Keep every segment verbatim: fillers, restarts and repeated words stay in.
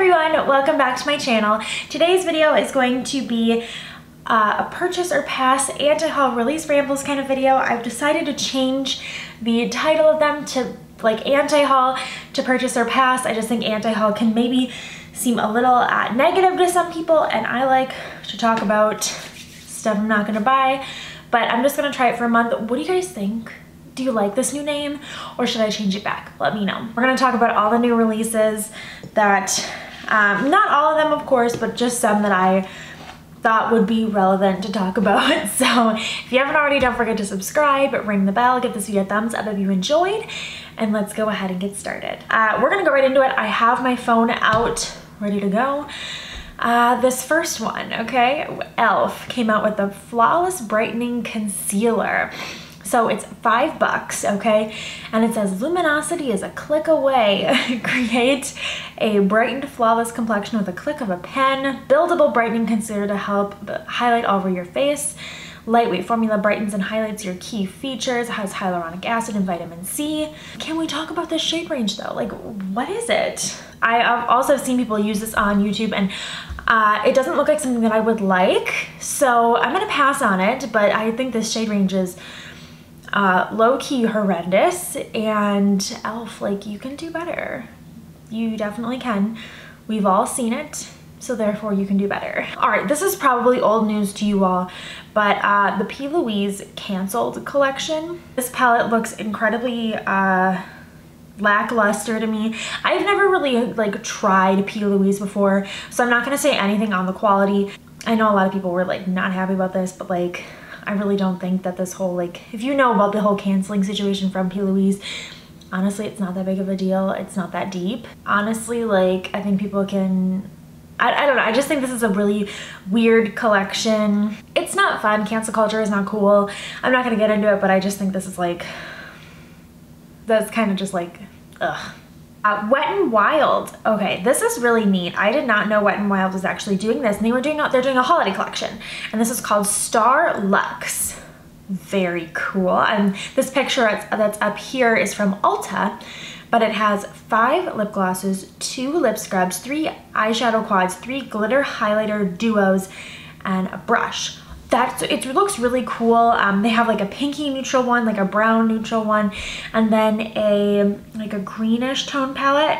everyone, welcome back to my channel. Today's video is going to be uh, a purchase or pass and a haul release rambles kind of video. I've decided to change the title of them to like anti-haul to purchase or pass. I just think anti-haul can maybe seem a little uh, negative to some people, and I like to talk about stuff I'm not gonna buy, but I'm just gonna try it for a month. What do you guys think? Do you like this new name or should I change it back? Let me know. We're gonna talk about all the new releases that, um, not all of them of course, but just some that I thought would be relevant to talk about. So if you haven't already, don't forget to subscribe, ring the bell, give this video a thumbs up if you enjoyed, and let's go ahead and get started. Uh, we're gonna go right into it. I have my phone out, ready to go. Uh, this first one, okay? E L F came out with the Flawless Brightening Concealer. So it's five bucks, okay? And it says, luminosity is a click away. Create a brightened, flawless complexion with a click of a pen. Buildable brightening concealer to help highlight all over your face. Lightweight formula brightens and highlights your key features. It has hyaluronic acid and vitamin C. Can we talk about this shade range though? Like, what is it? I have also seen people use this on YouTube, and Uh, it doesn't look like something that I would like, so I'm gonna pass on it, but I think this shade range is uh, low-key horrendous, and E L F, like, you can do better. You definitely can. We've all seen it, so therefore you can do better. All right, this is probably old news to you all, but uh, the P. Louise canceled collection. This palette looks incredibly uh, lackluster to me. I've never really like tried P. Louise before, so I'm not gonna say anything on the quality. I know a lot of people were like not happy about this, but like I really don't think that this whole like, if you know about the whole canceling situation from P. Louise, honestly it's not that big of a deal. It's not that deep. Honestly, like I think people can, I, I don't know, I just think this is a really weird collection. It's not fun. Cancel culture is not cool. I'm not gonna get into it, but I just think this is like, that's kind of just like, ugh. Uh, Wet n Wild. Okay, this is really neat. I did not know Wet n Wild was actually doing this, and they were doing they're doing a holiday collection, and this is called Star Lux. Very cool. And this picture that's up here is from Ulta, but it has five lip glosses, two lip scrubs, three eyeshadow quads, three glitter highlighter duos, and a brush. That's, it looks really cool. Um, they have like a pinky neutral one, like a brown neutral one, and then a like a greenish tone palette.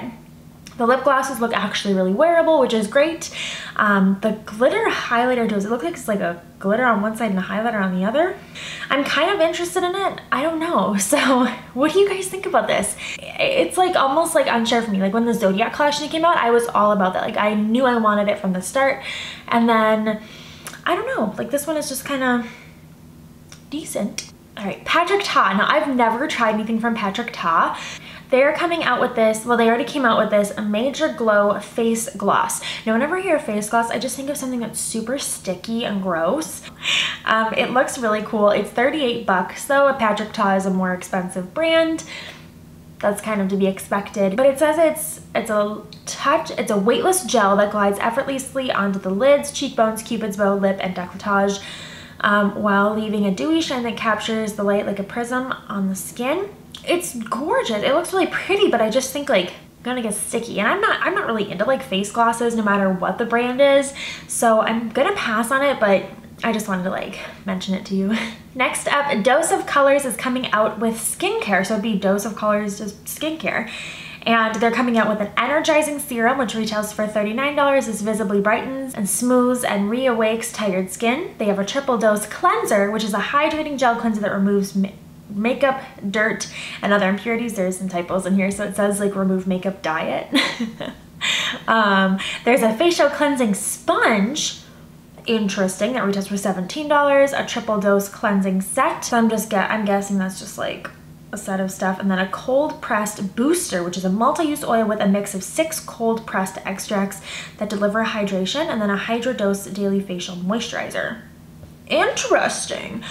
The lip glosses look actually really wearable, which is great. Um, the glitter highlighter duos, it looks like it's like a glitter on one side and a highlighter on the other. I'm kind of interested in it. I don't know. So what do you guys think about this? It's like almost like unsure for me. Like when the Zodiac collection came out, I was all about that. Like I knew I wanted it from the start, and then I don't know, like this one is just kind of decent. All right, Patrick Ta. Now I've never tried anything from Patrick Ta. They're coming out with this, well they already came out with this, a Major Glow Face Gloss. Now whenever I hear face gloss, I just think of something that's super sticky and gross. Um, it looks really cool. It's thirty-eight bucks though. Patrick Ta is a more expensive brand. That's kind of to be expected, but it says it's it's a touch, it's a weightless gel that glides effortlessly onto the lids, cheekbones, cupid's bow, lip, and décolletage, um, while leaving a dewy shine that captures the light like a prism on the skin. It's gorgeous. It looks really pretty, but I just think like I'm gonna get sticky, and I'm not I'm not really into like face glosses, no matter what the brand is. So I'm gonna pass on it, but I just wanted to like mention it to you. Next up, Dose of Colors is coming out with skincare. So it'd be Dose of Colors, just skincare. And they're coming out with an energizing serum, which retails for thirty-nine dollars. This visibly brightens and smooths and reawakes tired skin. They have a triple dose cleanser, which is a hydrating gel cleanser that removes ma makeup, dirt, and other impurities. There's some typos in here, so it says like remove makeup, dye it. um, there's a facial cleansing sponge, interesting, that retails for seventeen dollars, a triple dose cleansing set. So I'm just get I'm guessing that's just like a set of stuff, and then a cold pressed booster, which is a multi-use oil with a mix of six cold pressed extracts that deliver hydration, and then a hydro dose daily facial moisturizer. Interesting.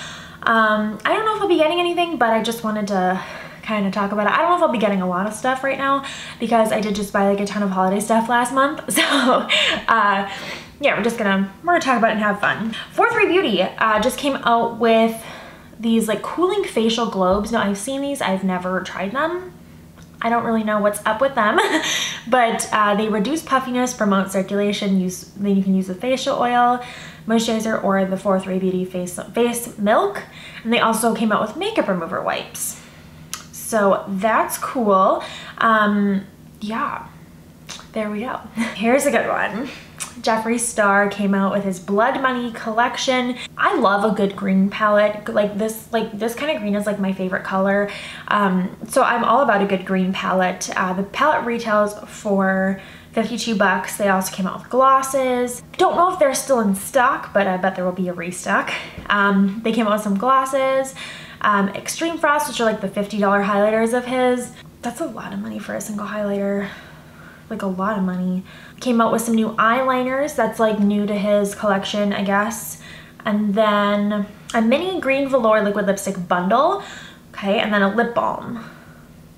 Um, I don't know if I'll be getting anything, but I just wanted to kind of talk about it. I don't know if I'll be getting a lot of stuff right now because I did just buy like a ton of holiday stuff last month. So uh, yeah, we're just gonna, we're gonna talk about it and have fun. Fourth Ray Beauty uh, just came out with these like cooling facial globes. Now I've seen these, I've never tried them. I don't really know what's up with them, but uh, they reduce puffiness, promote circulation. Use then you can use the facial oil, moisturizer, or the Fourth Ray Beauty face face milk. And they also came out with makeup remover wipes, so that's cool. Um, yeah, there we go. Here's a good one. Jeffree Star came out with his Blood Money Collection. I love a good green palette. Like this, like this kind of green is like my favorite color. Um, so I'm all about a good green palette. Uh, the palette retails for fifty-two bucks. They also came out with glosses. Don't know if they're still in stock, but I bet there will be a restock. Um, they came out with some glosses, um, Extreme Frost, which are like the fifty dollar highlighters of his. That's a lot of money for a single highlighter. Like a lot of money. Came out with some new eyeliners. That's like new to his collection, I guess. And then a mini green velour liquid lipstick bundle. Okay, and then a lip balm.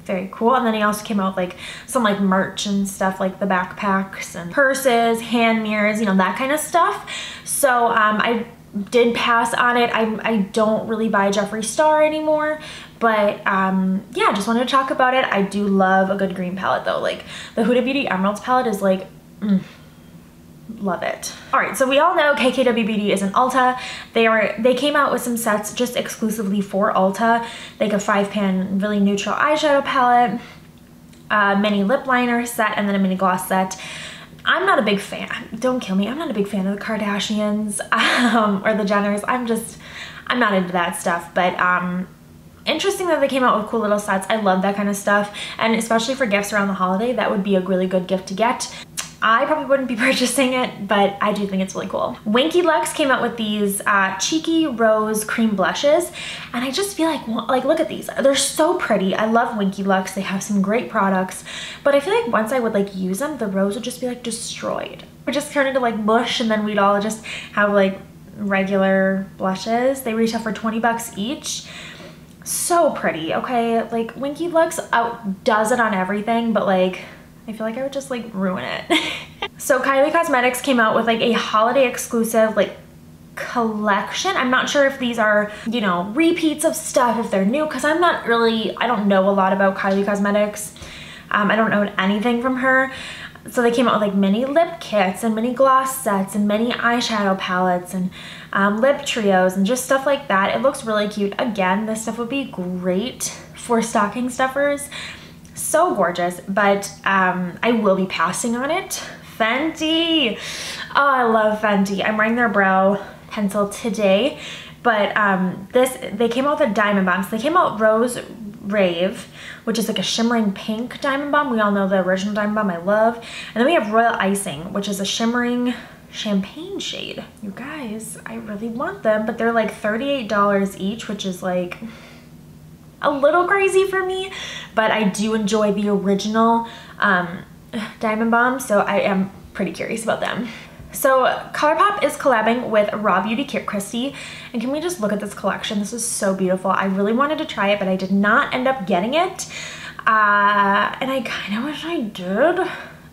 Very cool. And then he also came out with like some like merch and stuff, like the backpacks and purses, hand mirrors, you know, that kind of stuff. So um, I did pass on it. I, I don't really buy Jeffree Star anymore. But um, yeah, just wanted to talk about it. I do love a good green palette though. Like the Huda Beauty Emeralds palette is like, mm, love it. All right, so we all know K K W Beauty is an Ulta. They are they came out with some sets just exclusively for Ulta, like a five pan really neutral eyeshadow palette, a mini lip liner set, and then a mini gloss set. I'm not a big fan. Don't kill me. I'm not a big fan of the Kardashians um, or the Jenners. I'm just, I'm not into that stuff. But um, interesting that they came out with cool little sets. I love that kind of stuff, and especially for gifts around the holiday, that would be a really good gift to get. I probably wouldn't be purchasing it, but I do think it's really cool. Winky Lux came out with these uh, Cheeky Rose Cream Blushes, and I just feel like, like look at these. They're so pretty. I love Winky Lux. They have some great products, but I feel like once I would like use them, the rose would just be like destroyed. We'd just turn into like mush, and then we'd all just have like regular blushes. They retail for twenty bucks each. So pretty, okay? Like Winky Lux outdoes it on everything, but like, I feel like I would just like ruin it. So Kylie Cosmetics came out with like a holiday exclusive like collection. I'm not sure if these are, you know, repeats of stuff, if they're new, because I'm not really, I don't know a lot about Kylie Cosmetics. Um, I don't own anything from her. So they came out with like mini lip kits and mini gloss sets and mini eyeshadow palettes and um, lip trios and just stuff like that. It looks really cute. Again, this stuff would be great for stocking stuffers. So gorgeous, but um, I will be passing on it. Fenty. Oh, I love Fenty. I'm wearing their brow pencil today, but um, this, they came out with a Diamond Bomb. So they came out Rose Rave, which is like a shimmering pink Diamond Bomb. We all know the original Diamond Bomb I love. And then we have Royal Icing, which is a shimmering champagne shade. You guys, I really want them, but they're like thirty-eight dollars each, which is like a little crazy for me, but I do enjoy the original um, Diamond Bomb, so I am pretty curious about them. So ColourPop is collabing with Raw Beauty Kit Christy, and can we just look at this collection? This is so beautiful. I really wanted to try it, but I did not end up getting it, uh, and I kind of wish I did,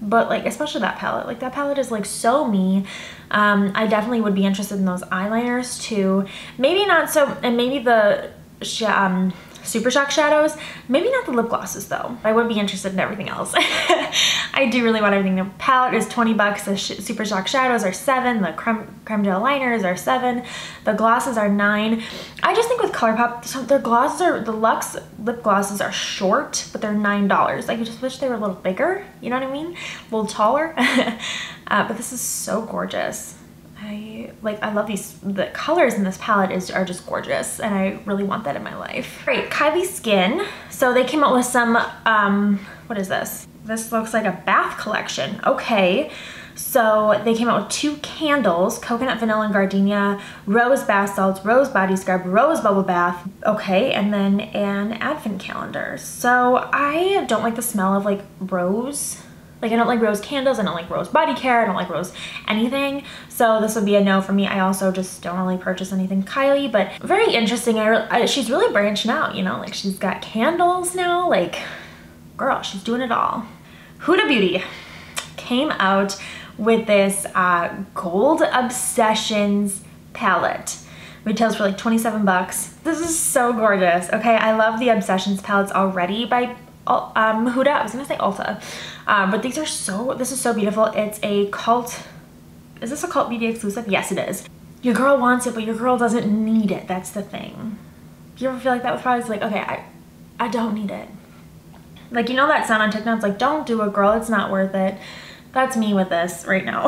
but like especially that palette. Like that palette is like so me. Um, I definitely would be interested in those eyeliners too. Maybe not so, and maybe the um, Super Shock shadows, maybe not the lip glosses though. I would be interested in everything else. I do really want everything. The palette is twenty bucks, the sh Super Shock shadows are seven, the creme, creme gel liners are seven, the glosses are nine. I just think with ColourPop, so their glosses are, the Luxe lip glosses are short, but they're nine dollars. I just wish they were a little bigger, you know what I mean? A little taller, uh, but this is so gorgeous. I like I love these, the colors in this palette is are just gorgeous, and I really want that in my life. All right, Kylie Skin. So they came out with some um what is this? This looks like a bath collection. Okay. So they came out with two candles, coconut vanilla and gardenia, rose bath salts, rose body scrub, rose bubble bath. Okay, and then an advent calendar. So I don't like the smell of like rose. Like I don't like rose candles, I don't like rose body care, I don't like rose anything. So this would be a no for me. I also just don't really purchase anything Kylie, but very interesting. I, I, she's really branching out, you know, like she's got candles now. Like, girl, she's doing it all. Huda Beauty came out with this uh, Gold Obsessions palette. Retails for like twenty-seven bucks. This is so gorgeous, okay? I love the Obsessions palettes already by um, Huda. I was gonna say Ulta, um, but these are so, this is so beautiful. It's a cult, is this a cult beauty exclusive? Yes, it is. Your girl wants it, but your girl doesn't need it. That's the thing. You ever feel like that with products? Like, okay, I, I don't need it. Like, you know that sound on TikTok? It's like, don't do it, girl. It's not worth it. That's me with this right now.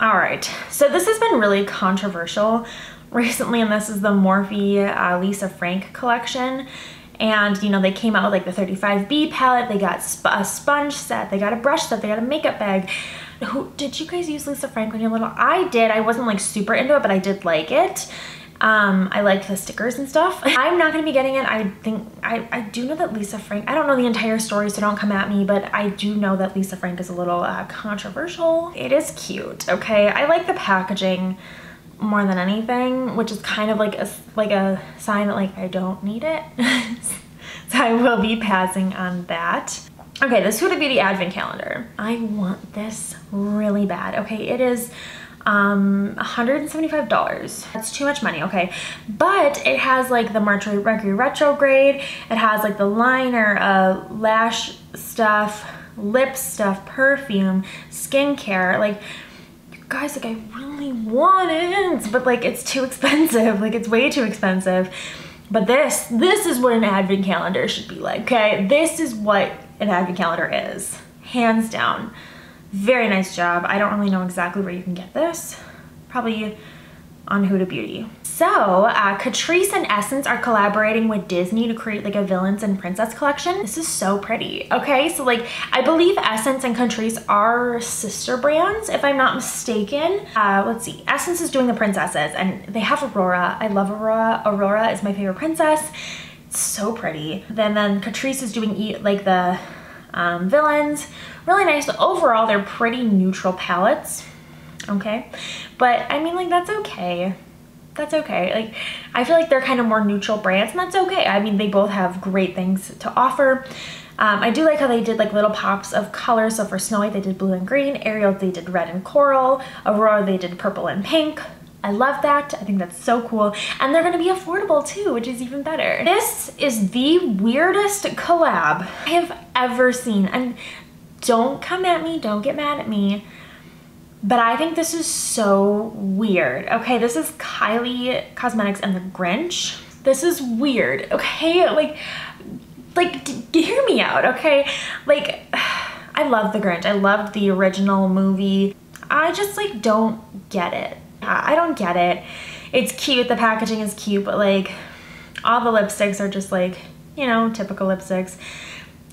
All right. So this has been really controversial recently, and this is the Morphe uh, Lisa Frank collection. And, you know, they came out with, like, the thirty-five B palette. They got sp a sponge set. They got a brush set. They got a makeup bag. Who, did you guys use Lisa Frank when you were little? I did. I wasn't, like, super into it, but I did like it. Um, I like the stickers and stuff. I'm not going to be getting it. I think, I, I do know that Lisa Frank, I don't know the entire story, so don't come at me, but I do know that Lisa Frank is a little uh, controversial. It is cute, okay? I like the packaging more than anything, which is kind of like a, like a sign that, like, I don't need it. So I will be passing on that. Okay, this Huda Beauty Advent Calendar. I want this really bad, okay? It is... um one hundred seventy-five dollars. That's too much money, okay, but it has like the March Mercury retrograde, it has like the liner, uh lash stuff, lip stuff, perfume, skincare. Like, you guys, like, I really want it, but like, it's too expensive. Like, it's way too expensive. But this this is what an advent calendar should be like, okay? This is what an advent calendar is, hands down. Very nice job. I don't really know exactly where you can get this. Probably on Huda Beauty. So, uh, Catrice and Essence are collaborating with Disney to create like a villains and princess collection. This is so pretty. Okay, so like, I believe Essence and Catrice are sister brands, if I'm not mistaken. Uh, let's see, Essence is doing the princesses, and they have Aurora. I love Aurora. Aurora is my favorite princess. It's so pretty. Then, then Catrice is doing e like the um, villains. Really nice. Overall, they're pretty neutral palettes, okay? But I mean, like, that's okay. That's okay. Like, I feel like they're kind of more neutral brands, and that's okay. I mean, they both have great things to offer. Um, I do like how they did like little pops of color. So for Snow White, they did blue and green. Ariel, they did red and coral. Aurora, they did purple and pink. I love that. I think that's so cool. And they're gonna be affordable too, which is even better. This is the weirdest collab I have ever seen. And don't come at me, don't get mad at me, but I think this is so weird. Okay, this is Kylie Cosmetics and The Grinch. This is weird, okay? Like, like, hear me out, okay? Like, I love The Grinch. I loved the original movie. I just, like, don't get it. I don't get it. It's cute, the packaging is cute, but, like, all the lipsticks are just, like, you know, typical lipsticks.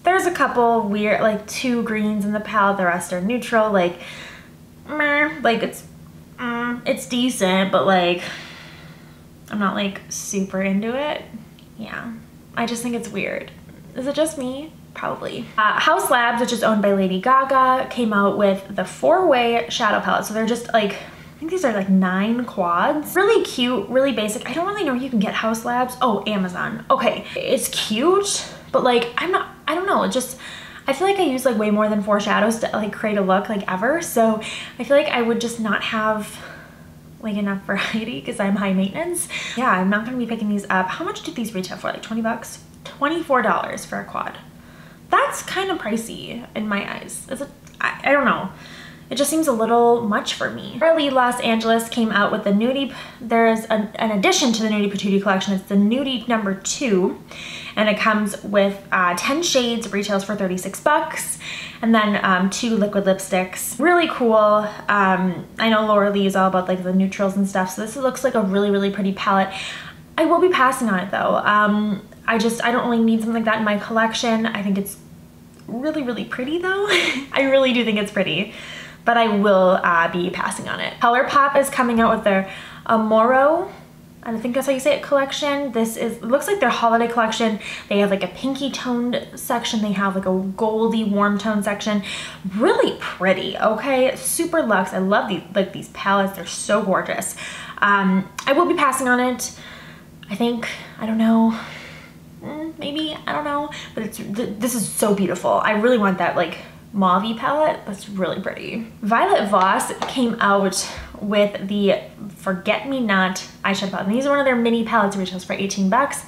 There's a couple weird, like, two greens in the palette. The rest are neutral. Like, meh, like, it's, mm, it's decent, but, like, I'm not, like, super into it. Yeah. I just think it's weird. Is it just me? Probably. Uh, House Labs, which is owned by Lady Gaga, came out with the four-way shadow palette. So they're just, like, I think these are like nine quads. Really cute, really basic. I don't really know where you can get House Labs. Oh, Amazon. Okay. It's cute, but, like, I'm not, I don't know, it just, I feel like I use like way more than four shadows to like create a look, like, ever. So I feel like I would just not have like enough variety because I'm high maintenance. Yeah, I'm not gonna be picking these up. How much did these retail for? Like twenty bucks? twenty-four dollars for a quad. That's kind of pricey in my eyes. Is it, I, I don't know. It just seems a little much for me. Early Los Angeles came out with the Nudie. There's an, an addition to the Nudie Patootie collection. It's the Nudie number two. And it comes with uh, ten shades, retails for thirty-six bucks. And then um, two liquid lipsticks. Really cool. Um, I know Laura Lee is all about like the neutrals and stuff. So this looks like a really, really pretty palette. I will be passing on it though. Um, I just, I don't really need something like that in my collection. I think it's really, really pretty though. I really do think it's pretty. But I will uh, be passing on it. ColourPop is coming out with their Amoro, I think that's how you say it, collection. This is, it looks like their holiday collection. They have like a pinky toned section. They have like a goldy warm tone section. Really pretty, okay? Super luxe. I love these, like these palettes. They're so gorgeous. Um, I will be passing on it. I think, I don't know, maybe, I don't know. But it's th this is so beautiful. I really want that like mauve palette. That's really pretty. Violet Voss came out with the Forget Me Not eyeshadow palette. And these are one of their mini palettes, retails for eighteen bucks.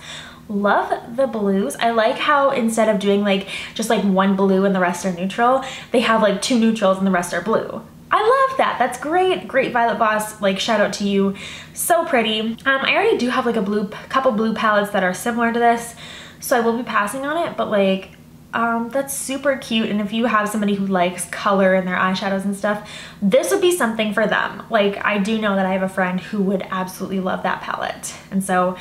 Love the blues. I like how instead of doing like just like one blue and the rest are neutral, they have like two neutrals and the rest are blue. I love that. That's great. Great Violet Voss. Like, shout out to you. So pretty. Um, I already do have like a blue, couple blue palettes that are similar to this, so I will be passing on it, but like, um, that's super cute. And if you have somebody who likes color in their eyeshadows and stuff, this would be something for them. Like, I do know that I have a friend who would absolutely love that palette. And so,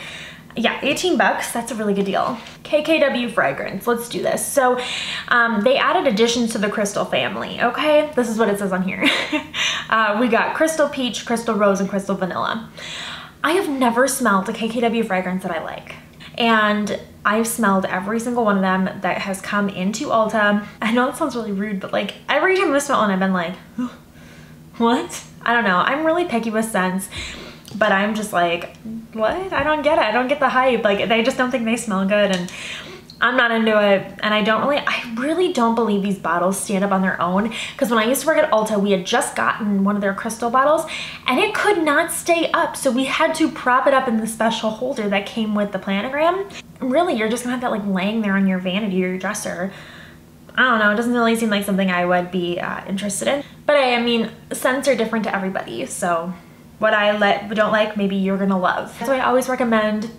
yeah, eighteen bucks, that's a really good deal. K K W Fragrance, let's do this. So um, they added additions to the Crystal family, okay? This is what it says on here. uh, we got Crystal Peach, Crystal Rose, and Crystal Vanilla. I have never smelled a K K W fragrance that I like. And I've smelled every single one of them that has come into Ulta. I know that sounds really rude, but like every time I've smelled one, I've been like, oh, what? I don't know, I'm really picky with scents. But I'm just like, what? I don't get it. I don't get the hype. Like, they just don't think they smell good, and I'm not into it. And I don't really, I really don't believe these bottles stand up on their own. Because when I used to work at Ulta, we had just gotten one of their crystal bottles and it could not stay up. So we had to prop it up in the special holder that came with the planogram. Really, you're just gonna have that like laying there on your vanity or your dresser. I don't know, it doesn't really seem like something I would be uh, interested in. But I, I mean, scents are different to everybody, so. What I let, don't like, maybe you're gonna love. So I always recommend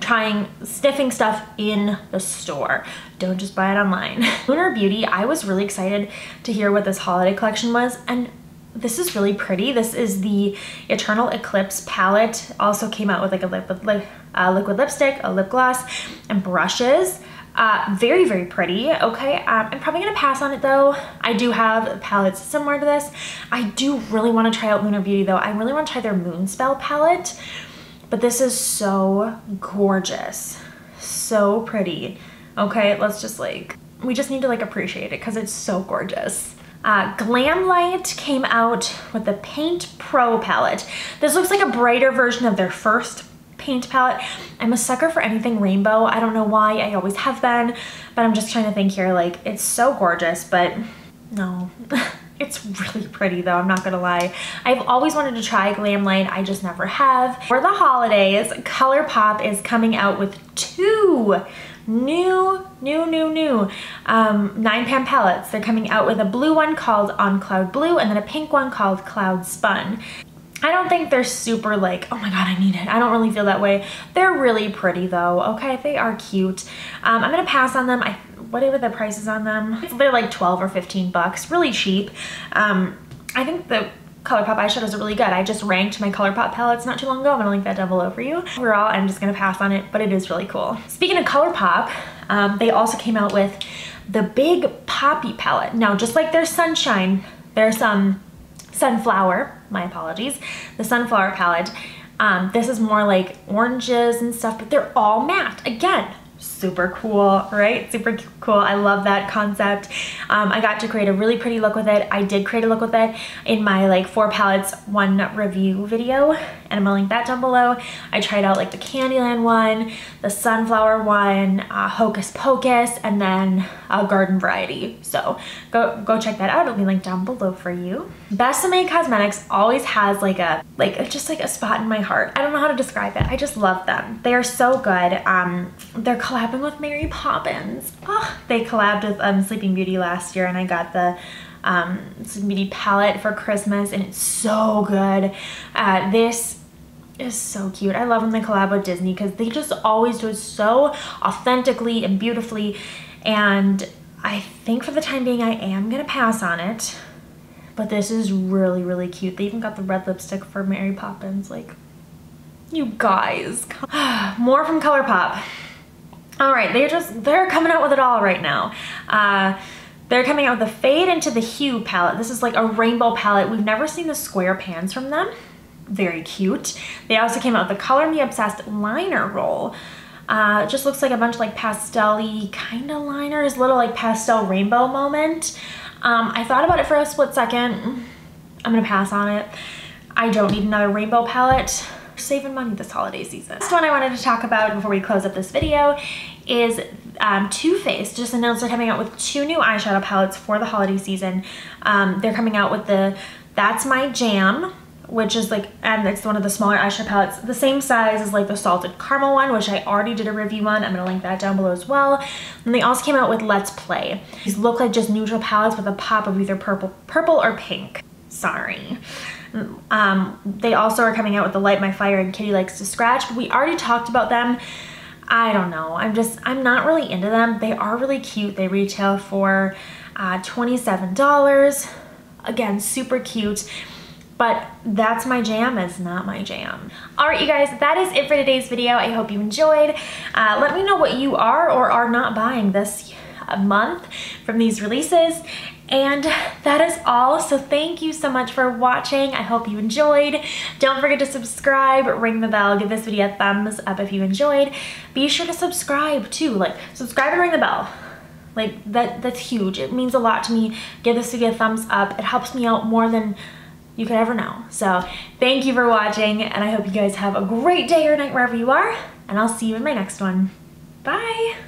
trying sniffing stuff in the store. Don't just buy it online. Lunar Beauty, I was really excited to hear what this holiday collection was, and this is really pretty. This is the Eternal Eclipse palette. Also came out with like a lip, lip, uh, liquid lipstick, a lip gloss, and brushes. Uh, very, very pretty, okay? Um, I'm probably gonna pass on it though. I do have palettes similar to this. I do really wanna try out Lunar Beauty though. I really wanna try their Moonspell palette, but this is so gorgeous. So pretty, okay? Let's just like, we just need to like appreciate it because it's so gorgeous. Uh, Glamlite came out with the Paint Pro palette. This looks like a brighter version of their first paint palette. I'm a sucker for anything rainbow. I don't know why, I always have been, but I'm just trying to think here, like, it's so gorgeous, but no. It's really pretty though, I'm not gonna lie. I've always wanted to try Glamlite, I just never have. For the holidays, ColourPop is coming out with two new, new, new, new um, nine pan palettes. They're coming out with a blue one called On Cloud Blue and then a pink one called Cloud Spun. I don't think they're super like, oh my god, I need it. I don't really feel that way. They're really pretty though, okay? They are cute. Um, I'm gonna pass on them. I, whatever the prices on them, they're like twelve or fifteen bucks, really cheap. Um, I think the ColourPop eyeshadows are really good. I just ranked my ColourPop palettes not too long ago. I'm gonna link that down below for you. Overall, I'm just gonna pass on it, but it is really cool. Speaking of ColourPop, um, they also came out with the Big Poppy palette. Now, just like their Sunshine, there's some Sunflower, my apologies, the Sunflower palette. Um, this is more like oranges and stuff, but they're all matte. Again, super cool, right? Super cool, I love that concept. Um, I got to create a really pretty look with it. I did create a look with it in my like four palettes, one review video, and I'm gonna link that down below. I tried out like the Candyland one, the Sunflower one, uh, Hocus Pocus, and then a Garden Variety. So go go check that out, it'll be linked down below for you. Bessame Cosmetics always has like a, like just like a spot in my heart. I don't know how to describe it, I just love them. They are so good. Um, they're collabing with Mary Poppins. Oh, they collabed with um, Sleeping Beauty last year, and I got the um, Sleeping Beauty palette for Christmas, and it's so good. Uh, this is so cute. I love when they collab with Disney because they just always do it so authentically and beautifully, and I think for the time being I am gonna pass on it, but this is really, really cute. They even got the red lipstick for Mary Poppins, like, you guys. More from ColourPop. All right, they're just, they're coming out with it all right now. Uh, they're coming out with the Fade into the Hue palette. This is like a rainbow palette. We've never seen the square pans from them. Very cute. They also came out with the Color Me Obsessed liner roll. Uh, it just looks like a bunch of like pastel-y kind of liners, little like pastel rainbow moment. Um, I thought about it for a split second. I'm gonna pass on it. I don't need another rainbow palette. Saving money this holiday season. Next one I wanted to talk about before we close up this video is um, Too Faced. Just announced they're coming out with two new eyeshadow palettes for the holiday season. Um, they're coming out with the That's My Jam, which is like, and it's one of the smaller eyeshadow palettes, the same size as like the Salted Caramel one, which I already did a review on. I'm gonna link that down below as well. And they also came out with Let's Play. These look like just neutral palettes with a pop of either purple, purple or pink. Sorry. Um, they also are coming out with the Light My Fire and Kitty Likes to Scratch. But we already talked about them. I don't know. I'm just, I'm not really into them. They are really cute. They retail for uh, twenty-seven dollars. Again, super cute. But That's My Jam is not my jam. All right, you guys, that is it for today's video. I hope you enjoyed. Uh, let me know what you are or are not buying this month from these releases. And that is all, so thank you so much for watching. I hope you enjoyed. Don't forget to subscribe, ring the bell, give this video a thumbs up if you enjoyed. Be sure to subscribe too, like subscribe and ring the bell. Like that, that's huge, it means a lot to me. Give this video a thumbs up, it helps me out more than you could ever know. So thank you for watching, and I hope you guys have a great day or night wherever you are, and I'll see you in my next one. Bye.